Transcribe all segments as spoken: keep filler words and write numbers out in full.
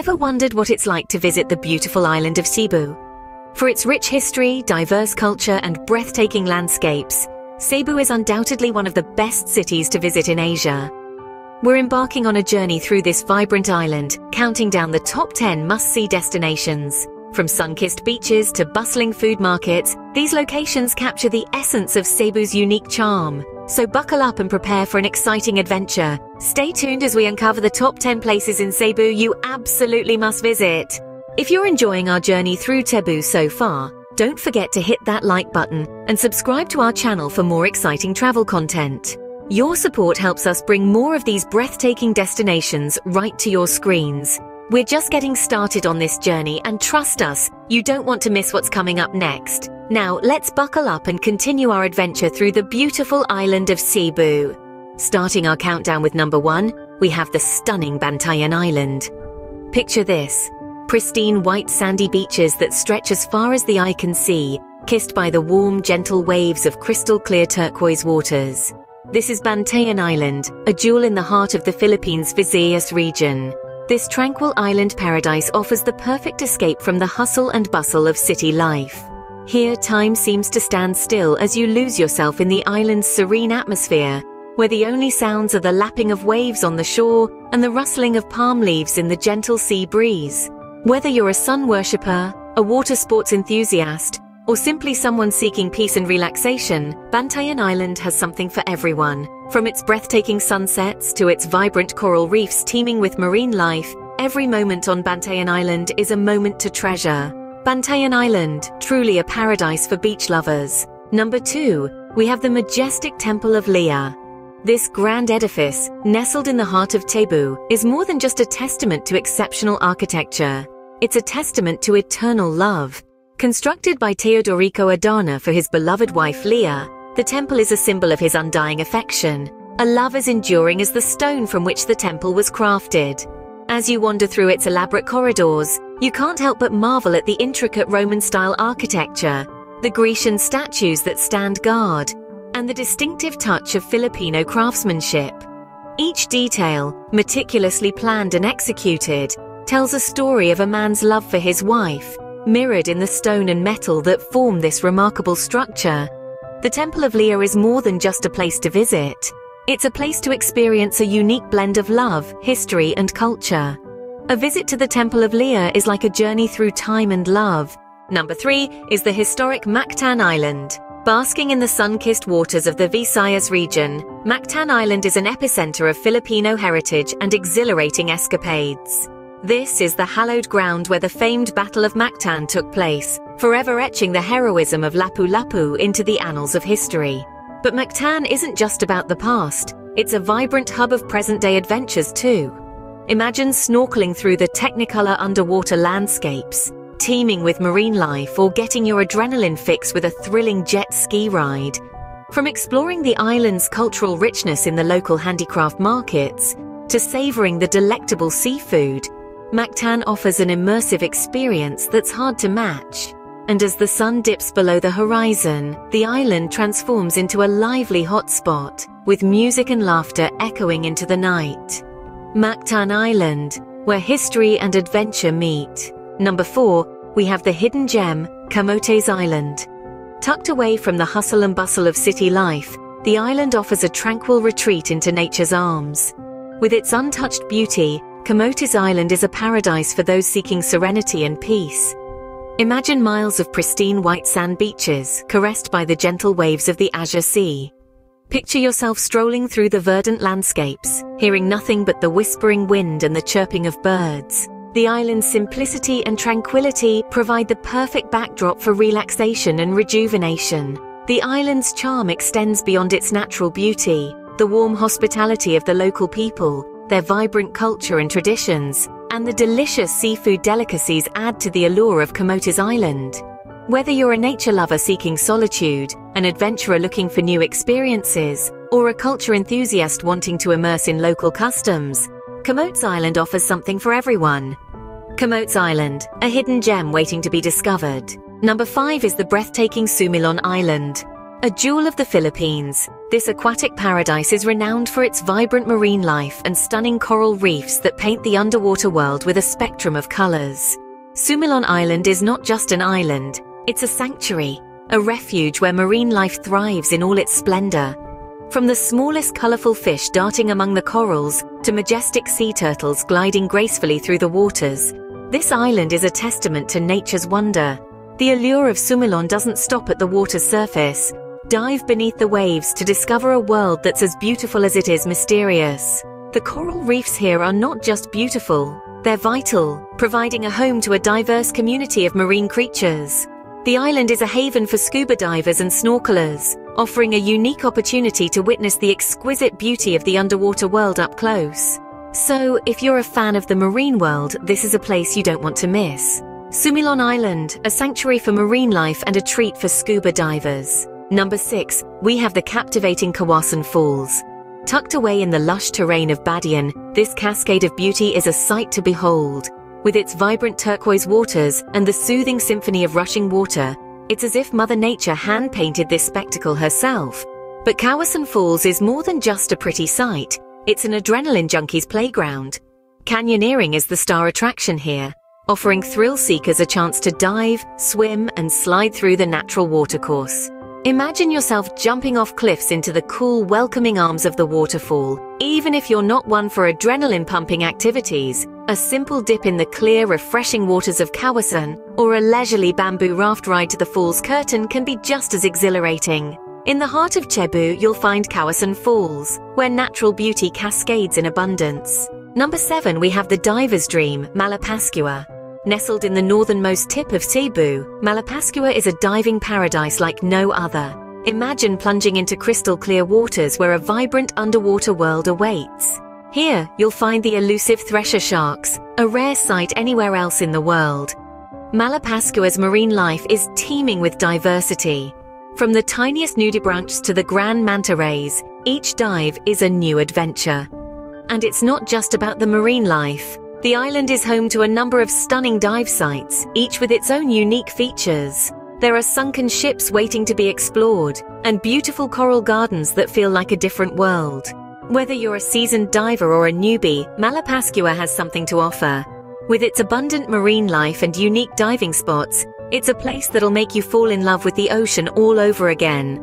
ever wondered what it's like to visit the beautiful island of Cebu? For its rich history, diverse culture, and breathtaking landscapes, Cebu is undoubtedly one of the best cities to visit in Asia. We're embarking on a journey through this vibrant island, counting down the top ten must-see destinations. From sun-kissed beaches to bustling food markets, these locations capture the essence of Cebu's unique charm. So buckle up and prepare for an exciting adventure. Stay tuned as we uncover the top ten places in Cebu you absolutely must visit. If you're enjoying our journey through Cebu so far, don't forget to hit that like button and subscribe to our channel for more exciting travel content. Your support helps us bring more of these breathtaking destinations right to your screens. We're just getting started on this journey, and trust us, you don't want to miss what's coming up next. Now, let's buckle up and continue our adventure through the beautiful island of Cebu. Starting our countdown with number one, we have the stunning Bantayan Island. Picture this: pristine white sandy beaches that stretch as far as the eye can see, kissed by the warm, gentle waves of crystal-clear turquoise waters. This is Bantayan Island, a jewel in the heart of the Philippines' Visayas region. This tranquil island paradise offers the perfect escape from the hustle and bustle of city life. Here, time seems to stand still as you lose yourself in the island's serene atmosphere, where the only sounds are the lapping of waves on the shore and the rustling of palm leaves in the gentle sea breeze. Whether you're a sun worshipper, a water sports enthusiast, or simply someone seeking peace and relaxation, Bantayan Island has something for everyone. From its breathtaking sunsets to its vibrant coral reefs teeming with marine life, every moment on Bantayan Island is a moment to treasure. Bantayan Island, truly a paradise for beach lovers. Number two, we have the majestic Temple of Leah. This grand edifice, nestled in the heart of Cebu, is more than just a testament to exceptional architecture. It's a testament to eternal love. Constructed by Teodorico Adana for his beloved wife Leah, the temple is a symbol of his undying affection, a love as enduring as the stone from which the temple was crafted. As you wander through its elaborate corridors, you can't help but marvel at the intricate Roman-style architecture, the Grecian statues that stand guard, and the distinctive touch of Filipino craftsmanship. Each detail, meticulously planned and executed, tells a story of a man's love for his wife, mirrored in the stone and metal that form this remarkable structure. The Temple of Leah is more than just a place to visit. It's a place to experience a unique blend of love, history, and culture. A visit to the Temple of Leah is like a journey through time and love. Number three is the historic Mactan Island. Basking in the sun-kissed waters of the Visayas region, Mactan Island is an epicenter of Filipino heritage and exhilarating escapades. This is the hallowed ground where the famed Battle of Mactan took place, forever etching the heroism of Lapu-Lapu into the annals of history. But Mactan isn't just about the past, it's a vibrant hub of present-day adventures too. Imagine snorkeling through the technicolor underwater landscapes, teeming with marine life, or getting your adrenaline fix with a thrilling jet ski ride. From exploring the island's cultural richness in the local handicraft markets, to savoring the delectable seafood, Mactan offers an immersive experience that's hard to match. And as the sun dips below the horizon, the island transforms into a lively hotspot, with music and laughter echoing into the night. Mactan Island, where history and adventure meet. Number four, we have the hidden gem, Camotes Island. Tucked away from the hustle and bustle of city life, the island offers a tranquil retreat into nature's arms. With its untouched beauty, Camotes Island is a paradise for those seeking serenity and peace. Imagine miles of pristine white sand beaches, caressed by the gentle waves of the azure sea. Picture yourself strolling through the verdant landscapes, hearing nothing but the whispering wind and the chirping of birds. The island's simplicity and tranquility provide the perfect backdrop for relaxation and rejuvenation. The island's charm extends beyond its natural beauty. The warm hospitality of the local people, their vibrant culture and traditions, and the delicious seafood delicacies add to the allure of Camotes Island. Whether you're a nature lover seeking solitude, an adventurer looking for new experiences, or a culture enthusiast wanting to immerse in local customs, Camotes Island offers something for everyone. Camotes Island, a hidden gem waiting to be discovered. Number five is the breathtaking Sumilon Island. A jewel of the Philippines, this aquatic paradise is renowned for its vibrant marine life and stunning coral reefs that paint the underwater world with a spectrum of colors. Sumilon Island is not just an island, it's a sanctuary, a refuge where marine life thrives in all its splendor. From the smallest colorful fish darting among the corals to majestic sea turtles gliding gracefully through the waters, this island is a testament to nature's wonder. The allure of Sumilon doesn't stop at the water's surface. Dive beneath the waves to discover a world that's as beautiful as it is mysterious. The coral reefs here are not just beautiful, they're vital, providing a home to a diverse community of marine creatures. The island is a haven for scuba divers and snorkelers, offering a unique opportunity to witness the exquisite beauty of the underwater world up close. So, if you're a fan of the marine world, this is a place you don't want to miss. Sumilon Island, a sanctuary for marine life and a treat for scuba divers. Number six. We have the captivating Kawasan Falls. Tucked away in the lush terrain of Badian, this cascade of beauty is a sight to behold. With its vibrant turquoise waters and the soothing symphony of rushing water, it's as if Mother Nature hand-painted this spectacle herself. But Kawasan Falls is more than just a pretty sight, it's an adrenaline junkie's playground. Canyoneering is the star attraction here, offering thrill-seekers a chance to dive, swim, and slide through the natural watercourse. Imagine yourself jumping off cliffs into the cool, welcoming arms of the waterfall. Even if you're not one for adrenaline-pumping activities, a simple dip in the clear, refreshing waters of Kawasan or a leisurely bamboo raft ride to the falls curtain can be just as exhilarating. In the heart of Cebu, you'll find Kawasan Falls, where natural beauty cascades in abundance. Number seven. We have the diver's dream, Malapascua. Nestled in the northernmost tip of Cebu, Malapascua is a diving paradise like no other. Imagine plunging into crystal-clear waters where a vibrant underwater world awaits. Here, you'll find the elusive thresher sharks, a rare sight anywhere else in the world. Malapascua's marine life is teeming with diversity. From the tiniest nudibranchs to the grand manta rays, each dive is a new adventure. And it's not just about the marine life. The island is home to a number of stunning dive sites, each with its own unique features. There are sunken ships waiting to be explored, and beautiful coral gardens that feel like a different world. Whether you're a seasoned diver or a newbie, Malapascua has something to offer. With its abundant marine life and unique diving spots, it's a place that'll make you fall in love with the ocean all over again.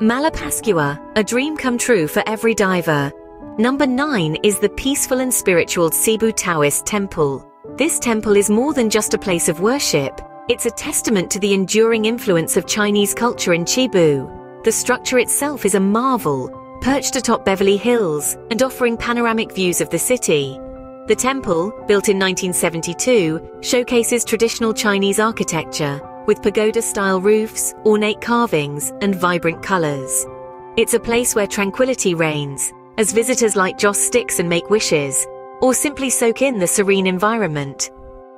Malapascua, a dream come true for every diver. Number nine is the peaceful and spiritual Cebu Taoist Temple. This temple is more than just a place of worship. It's a testament to the enduring influence of Chinese culture in Cebu. The structure itself is a marvel, perched atop Beverly Hills and offering panoramic views of the city. The temple, built in nineteen seventy-two, showcases traditional Chinese architecture, with pagoda-style roofs, ornate carvings, and vibrant colors. It's a place where tranquility reigns, as visitors light joss sticks and make wishes, or simply soak in the serene environment.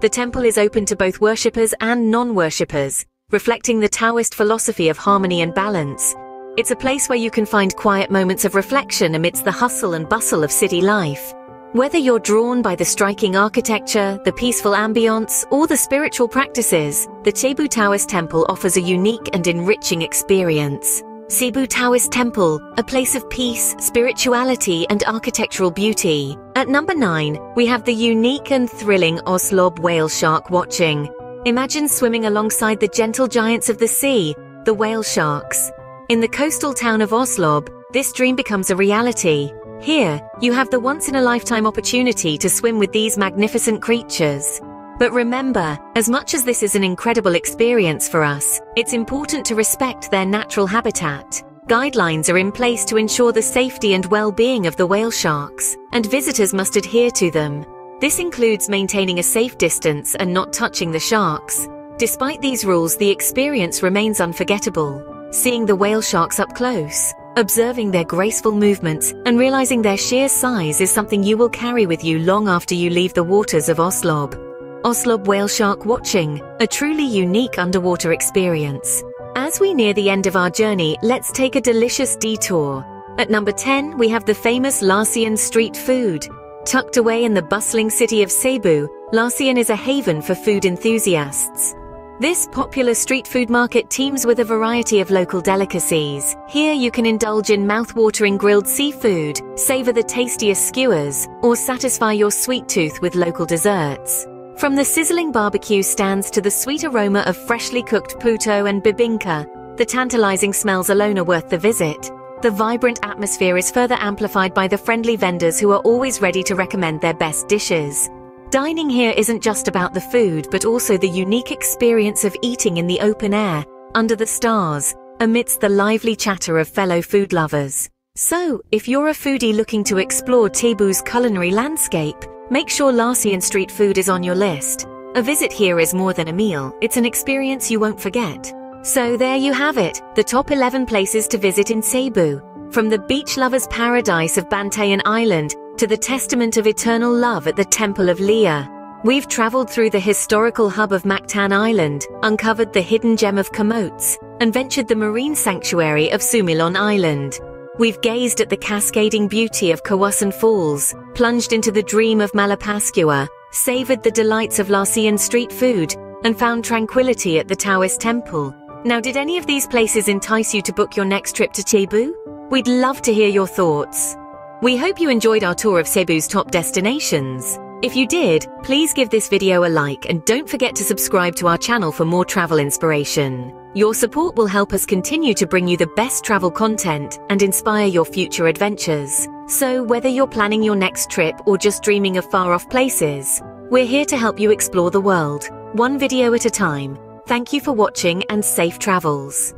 The temple is open to both worshippers and non-worshippers, reflecting the Taoist philosophy of harmony and balance. It's a place where you can find quiet moments of reflection amidst the hustle and bustle of city life. Whether you're drawn by the striking architecture, the peaceful ambience, or the spiritual practices, the Cebu Taoist Temple offers a unique and enriching experience. Cebu Taoist Temple, a place of peace, spirituality, and architectural beauty. At number nine, we have the unique and thrilling Oslob whale shark watching. Imagine swimming alongside the gentle giants of the sea, the whale sharks. In the coastal town of Oslob, this dream becomes a reality. Here, you have the once-in-a-lifetime opportunity to swim with these magnificent creatures. But remember, as much as this is an incredible experience for us, it's important to respect their natural habitat. Guidelines are in place to ensure the safety and well-being of the whale sharks, and visitors must adhere to them. This includes maintaining a safe distance and not touching the sharks. Despite these rules, the experience remains unforgettable. Seeing the whale sharks up close, observing their graceful movements, and realizing their sheer size is something you will carry with you long after you leave the waters of Oslob. Oslob whale shark watching, a truly unique underwater experience. As we near the end of our journey, let's take a delicious detour. At number ten, we have the famous Larsian Street Food. Tucked away in the bustling city of Cebu, Larsian is a haven for food enthusiasts. This popular street food market teems with a variety of local delicacies. Here you can indulge in mouth-watering grilled seafood, savor the tastiest skewers, or satisfy your sweet tooth with local desserts. From the sizzling barbecue stands to the sweet aroma of freshly cooked puto and bibingka, the tantalizing smells alone are worth the visit. The vibrant atmosphere is further amplified by the friendly vendors who are always ready to recommend their best dishes. Dining here isn't just about the food, but also the unique experience of eating in the open air, under the stars, amidst the lively chatter of fellow food lovers. So, if you're a foodie looking to explore Cebu's culinary landscape, make sure Larsian Street Food is on your list. A visit here is more than a meal, it's an experience you won't forget. So there you have it, the top eleven places to visit in Cebu. From the beach lovers' paradise of Bantayan Island, to the testament of eternal love at the Temple of Leah. We've traveled through the historical hub of Mactan Island, uncovered the hidden gem of Camotes, and ventured the marine sanctuary of Sumilon Island. We've gazed at the cascading beauty of Kawasan Falls, plunged into the dream of Malapascua, savored the delights of Larsian street food, and found tranquility at the Taoist Temple. Now, did any of these places entice you to book your next trip to Cebu? We'd love to hear your thoughts. We hope you enjoyed our tour of Cebu's top destinations. If you did, please give this video a like and don't forget to subscribe to our channel for more travel inspiration. Your support will help us continue to bring you the best travel content and inspire your future adventures. So whether you're planning your next trip or just dreaming of far-off places, we're here to help you explore the world, one video at a time. Thank you for watching and safe travels.